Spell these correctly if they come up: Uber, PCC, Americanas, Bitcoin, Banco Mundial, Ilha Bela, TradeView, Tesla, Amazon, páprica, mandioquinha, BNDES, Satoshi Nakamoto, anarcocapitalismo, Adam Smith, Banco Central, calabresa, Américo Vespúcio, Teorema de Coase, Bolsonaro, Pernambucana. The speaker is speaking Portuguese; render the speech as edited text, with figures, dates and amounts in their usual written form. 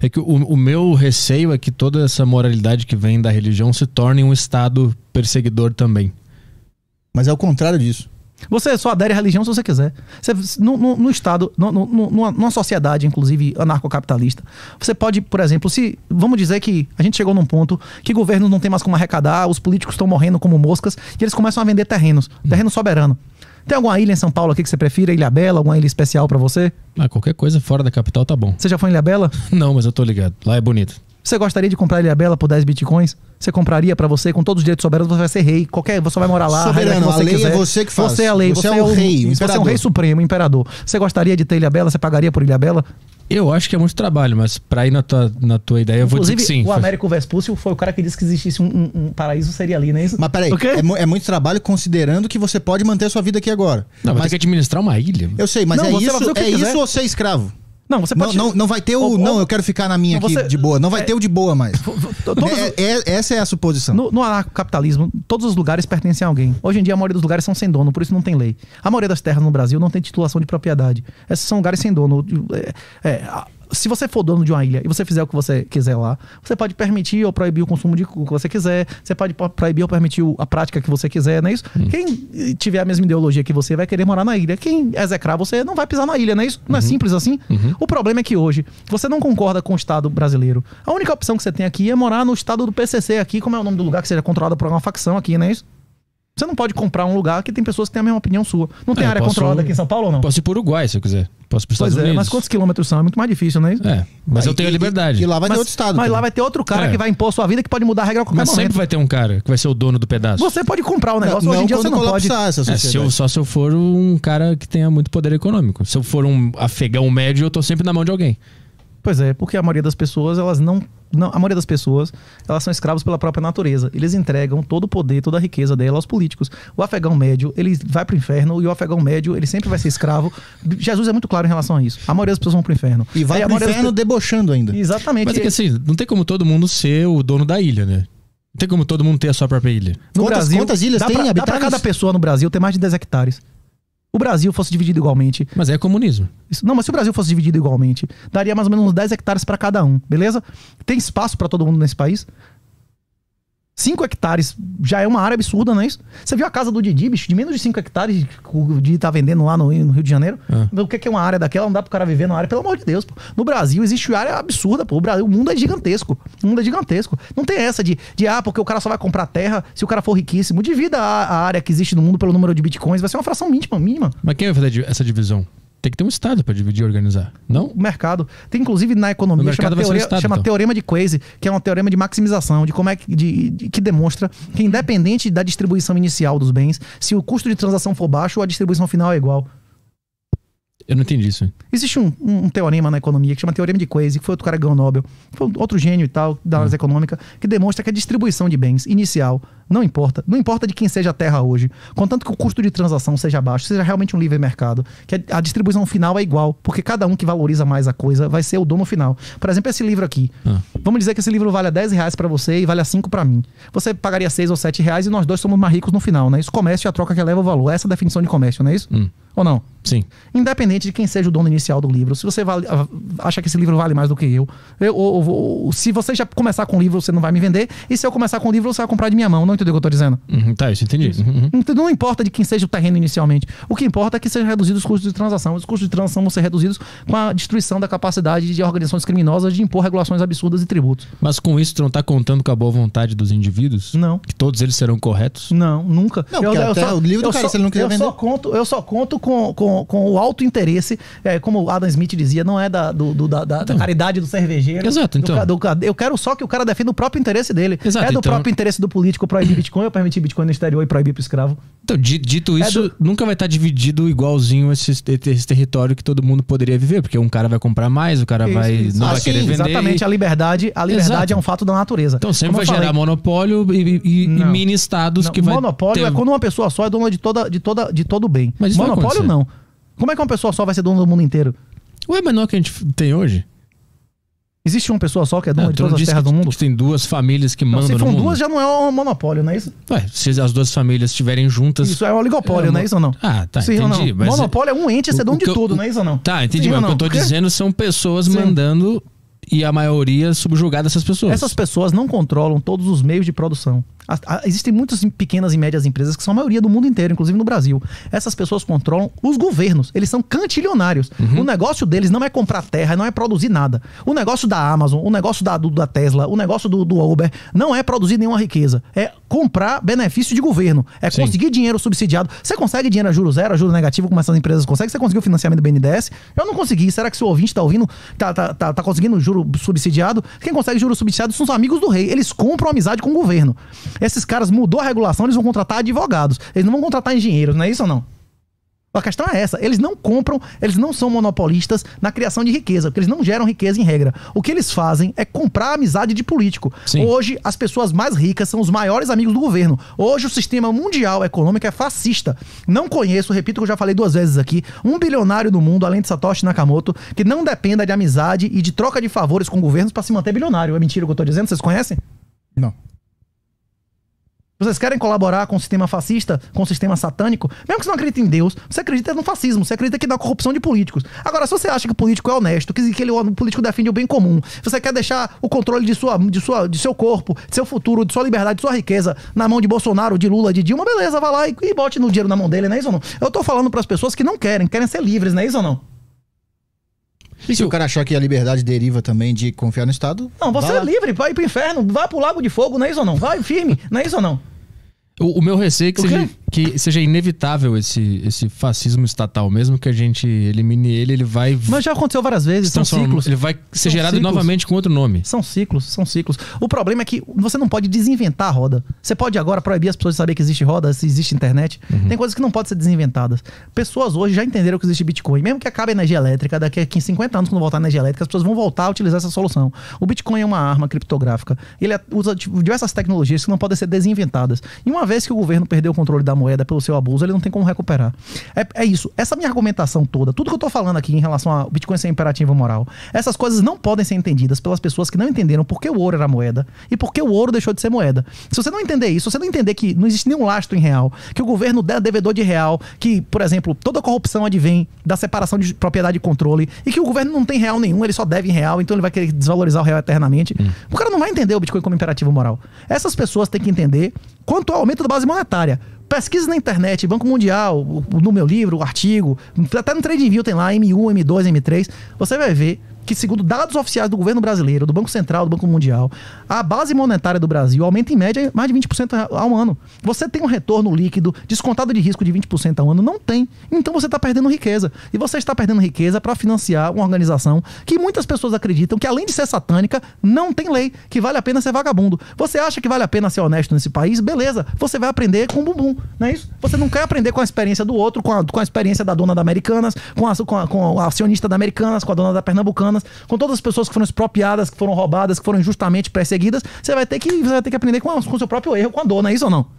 É que o meu receio é que toda essa moralidade que vem da religião se torne um Estado perseguidor também. Mas é o contrário disso. Você só adere à religião se você quiser. Você, no Estado, numa sociedade, inclusive, anarcocapitalista, você pode, por exemplo, se vamos dizer que a gente chegou num ponto que governo não tem mais como arrecadar, os políticos estão morrendo como moscas e eles começam a vender terrenos, terreno soberano. Tem alguma ilha em São Paulo aqui que você prefira? Ilha Bela? Alguma ilha especial pra você? Ah, qualquer coisa fora da capital tá bom. Você já foi em Ilha Bela? Não, mas eu tô ligado. Lá é bonito. Você gostaria de comprar Ilha Bela por 10 bitcoins? Você compraria pra você? Com todos os direitos soberanos, você vai ser rei. Qualquer, você vai morar lá. Soberano, a lei é você que faz. Você é a lei. Você é o rei, o imperador. Você é um rei supremo, imperador. Você gostaria de ter Ilha Bela? Você pagaria por Ilha Bela? Eu acho que é muito trabalho, mas pra ir na tua ideia, inclusive, eu vou dizer que sim. O Américo Vespúcio foi o cara que disse que existisse um paraíso, seria ali, não é isso? Mas peraí, é muito trabalho considerando que você pode manter a sua vida aqui agora. Não, mas tem que administrar uma ilha. Eu sei, mas não, é isso ou ser escravo? Não, você pode... Não, não vai ter o... eu quero ficar na minha aqui, de boa. Não vai ter o de boa mais. Essa é a suposição. No anarcocapitalismo, todos os lugares pertencem a alguém. Hoje em dia, a maioria dos lugares são sem dono, por isso não tem lei. A maioria das terras no Brasil não tem titulação de propriedade. Esses são lugares sem dono. Se você for dono de uma ilha e você fizer o que você quiser lá, você pode permitir ou proibir o consumo de o que você quiser, você pode proibir ou permitir a prática que você quiser, não é isso? Quem tiver a mesma ideologia que você vai querer morar na ilha. Quem execrar você não vai pisar na ilha, não é isso? Não é simples assim? O problema é que hoje você não concorda com o Estado brasileiro. A única opção que você tem aqui é morar no Estado do PCC aqui, como é o nome do lugar que seja controlado por uma facção aqui, não é isso? Você não pode comprar um lugar que tem pessoas que têm a mesma opinião sua. Não tem área controlada aqui em São Paulo ou não? Posso ir para o Uruguai se eu quiser. Posso ir para os Estados Unidos. Mas quantos quilômetros são? É muito mais difícil, né? É, mas eu tenho a liberdade. E lá vai ter outro estado. Mas lá vai ter outro cara que vai impor sua vida, que pode mudar a regra a qualquer momento. Mas sempre vai ter um cara que vai ser o dono do pedaço. Você pode comprar o negócio. Hoje em dia você não pode. Só se eu for um cara que tenha muito poder econômico. Se eu for um afegão médio, eu tô sempre na mão de alguém. Pois é, porque a maioria das pessoas, elas a maioria das pessoas, elas são escravos pela própria natureza. Eles entregam todo o poder, toda a riqueza dela aos políticos. O afegão médio, ele vai pro inferno, e o afegão médio, ele sempre vai ser escravo. Jesus é muito claro em relação a isso. A maioria das pessoas vão pro inferno. E vai pro inferno debochando ainda. Exatamente. Mas é que assim, não tem como todo mundo ser o dono da ilha, né? Não tem como todo mundo ter a sua própria ilha. No Brasil, quantas ilhas tem habitantes? Dá pra cada pessoa no Brasil ter mais de 10 hectares. O Brasil fosse dividido igualmente... Mas é comunismo. Isso, não, mas se o Brasil fosse dividido igualmente, daria mais ou menos uns 10 hectares para cada um, beleza? Tem espaço para todo mundo nesse país? 5 hectares já é uma área absurda, não é isso? Você viu a casa do Didi, bicho, de menos de 5 hectares o Didi tá vendendo lá no Rio de Janeiro? É. O que é uma área daquela? Não dá pro cara viver numa área, pelo amor de Deus, pô. No Brasil existe área absurda, pô. O mundo é gigantesco. O mundo é gigantesco. Não tem essa de porque o cara só vai comprar terra se o cara for riquíssimo. Divida a área que existe no mundo pelo número de bitcoins, vai ser uma fração mínima. Mas quem vai fazer essa divisão? Tem que ter um Estado para dividir e organizar, não? O mercado. Tem, inclusive, na economia, chama Teorema de Coase, que é um teorema de maximização, de como é que demonstra que, independente da distribuição inicial dos bens, se o custo de transação for baixo, a distribuição final é igual. Eu não entendi isso. Existe um teorema na economia que chama Teorema de Coase, que foi outro cara que ganhou o Nobel, foi outro gênio e tal, da análise econômica, que demonstra que a distribuição de bens inicial não importa. Não importa de quem seja a terra hoje, contanto que o custo de transação seja baixo, seja realmente um livre mercado, que a distribuição final é igual, porque cada um que valoriza mais a coisa vai ser o dono final. Por exemplo, esse livro aqui. Vamos dizer que esse livro vale a 10 reais pra você e vale a 5 pra mim. Você pagaria 6 ou 7 reais e nós dois somos mais ricos no final, né? Isso, comércio é a troca que eleva o valor. Essa é a definição de comércio, não é isso? Ou não? Sim. Independente de quem seja o dono inicial do livro, se você acha que esse livro vale mais do que eu, se você já começar com o livro, você não vai me vender, e se eu começar com o livro, você vai comprar de minha mão. Não entendeu o que eu tô dizendo? Tá, isso entendi. Não importa de quem seja o terreno inicialmente. O que importa é que sejam reduzidos os custos de transação. Os custos de transação vão ser reduzidos com a destruição da capacidade de organizações criminosas de impor regulações absurdas e tributos. Mas com isso, tu não tá contando com a boa vontade dos indivíduos? Não. Que todos eles serão corretos? Não, nunca. Não, eu só conto com o alto interesse, como o Adam Smith dizia, não é da caridade do cervejeiro. Exato, então. Eu quero só que o cara defenda o próprio interesse dele. Exato, é do próprio interesse do político proibir Bitcoin, eu permitir Bitcoin no exterior e proibir pro escravo. Então, dito isso, nunca vai estar dividido igualzinho esse território que todo mundo poderia viver, porque um cara vai comprar mais, o cara vai querer vender. Exatamente, a liberdade é um fato da natureza. Então sempre vai gerar monopólio e mini-estados que vai... Monopólio é quando uma pessoa só é dona de todo o bem. Mas isso monopólio não. Como é que uma pessoa só vai ser dona do mundo inteiro? Ué, mas não é o que a gente tem hoje? Existe uma pessoa só que é dona de todas as terras do mundo? Tem duas famílias que mandam no mundo. Se for duas, já não é um monopólio, não é isso? Ué, se as duas famílias estiverem juntas... Isso é um oligopólio, não é isso ou não? Ah, tá, entendi. Mas monopólio é um ente, é ser dono de tudo, não é isso ou não? Tá, entendi, mas o que eu tô dizendo são pessoas mandando... e a maioria subjugada dessas pessoas. Essas pessoas não controlam todos os meios de produção. Existem muitas pequenas e médias empresas que são a maioria do mundo inteiro, inclusive no Brasil. Essas pessoas controlam os governos. Eles são cantilionários. Uhum. O negócio deles não é comprar terra, não é produzir nada. O negócio da Amazon, o negócio da Tesla, o negócio do Uber não é produzir nenhuma riqueza. É comprar benefício de governo. É conseguir dinheiro subsidiado. Você consegue dinheiro a juros zero, a juros negativo, como essas empresas conseguem? Você conseguiu o financiamento do BNDES? Eu não consegui. Será que seu ouvinte está ouvindo? Tá conseguindo juro subsidiado? Quem consegue juro subsidiado são os amigos do rei. Eles compram amizade com o governo. Esses caras mudou a regulação, eles vão contratar advogados. Eles não vão contratar engenheiros, não é isso ou não? A questão é essa. Eles não compram, eles não são monopolistas na criação de riqueza, porque eles não geram riqueza em regra. O que eles fazem é comprar amizade de político. Sim. Hoje, as pessoas mais ricas são os maiores amigos do governo. Hoje, o sistema mundial econômico é fascista. Não conheço, repito que eu já falei 2 vezes aqui, um bilionário do mundo, além de Satoshi Nakamoto, que não dependa de amizade e de troca de favores com governos para se manter bilionário. É mentira o que eu tô dizendo? Vocês conhecem? Não. Vocês querem colaborar com o sistema fascista, com o sistema satânico? Mesmo que você não acredite em Deus, você acredita no fascismo, você acredita que dá corrupção de políticos. Agora, se você acha que o político é honesto, que o político defende o bem comum, se você quer deixar o controle de seu corpo, de seu futuro, de sua liberdade, de sua riqueza, na mão de Bolsonaro, de Lula, de Dilma, beleza, vai lá e bote no dinheiro na mão dele, não é isso ou não? Eu tô falando pras pessoas que não querem ser livres, não é isso ou não? E se o cara achar que a liberdade deriva também de confiar no Estado... Não, você é livre, vai pro inferno, vai pro lago de fogo, não é isso ou não? Vai firme, não é isso ou não? O meu receio é que seja inevitável esse fascismo estatal, mesmo que a gente elimine ele, ele vai... Mas já aconteceu várias vezes, são ciclos. Ele vai ser gerado novamente com outro nome. São ciclos. O problema é que você não pode desinventar a roda. Você pode agora proibir as pessoas de saber que existe roda, se existe internet. Uhum. Tem coisas que não podem ser desinventadas. Pessoas hoje já entenderam que existe Bitcoin. Mesmo que acabe a energia elétrica, daqui a 50 anos, quando voltar a energia elétrica, as pessoas vão voltar a utilizar essa solução. O Bitcoin é uma arma criptográfica. Ele usa diversas tecnologias que não podem ser desinventadas. E uma vez que o governo perdeu o controle da moeda pelo seu abuso, ele não tem como recuperar. É isso. Essa minha argumentação toda, tudo que eu tô falando aqui em relação a Bitcoin ser imperativo moral, essas coisas não podem ser entendidas pelas pessoas que não entenderam por que o ouro era moeda e por que o ouro deixou de ser moeda. Se você não entender isso, se você não entender que não existe nenhum lastro em real, que o governo é devedor de real, que, por exemplo, toda corrupção advém da separação de propriedade e controle e que o governo não tem real nenhum, ele só deve em real, então ele vai querer desvalorizar o real eternamente. O cara não vai entender o Bitcoin como imperativo moral. Essas pessoas têm que entender quanto ao aumento da base monetária. Pesquisa na internet, Banco Mundial, no meu livro, o artigo, até no TradeView tem lá, M1, M2, M3, você vai ver que, segundo dados oficiais do governo brasileiro, do Banco Central, do Banco Mundial, a base monetária do Brasil aumenta em média mais de 20% ao ano. Você tem um retorno líquido, descontado de risco de 20% ao ano? Não tem. Então você está perdendo riqueza. E você está perdendo riqueza para financiar uma organização que muitas pessoas acreditam que, além de ser satânica, não tem lei, que vale a pena ser vagabundo. Você acha que vale a pena ser honesto nesse país? Beleza, você vai aprender com o bumbum. Não é isso? Você não quer aprender com a experiência do outro, com a experiência da dona da Americanas, com a acionista da Americanas, com a dona da Pernambucanas, com todas as pessoas que foram expropriadas, que foram roubadas, que foram injustamente perseguidas. Você vai ter que aprender com o seu próprio erro, com a dor, não é isso ou não?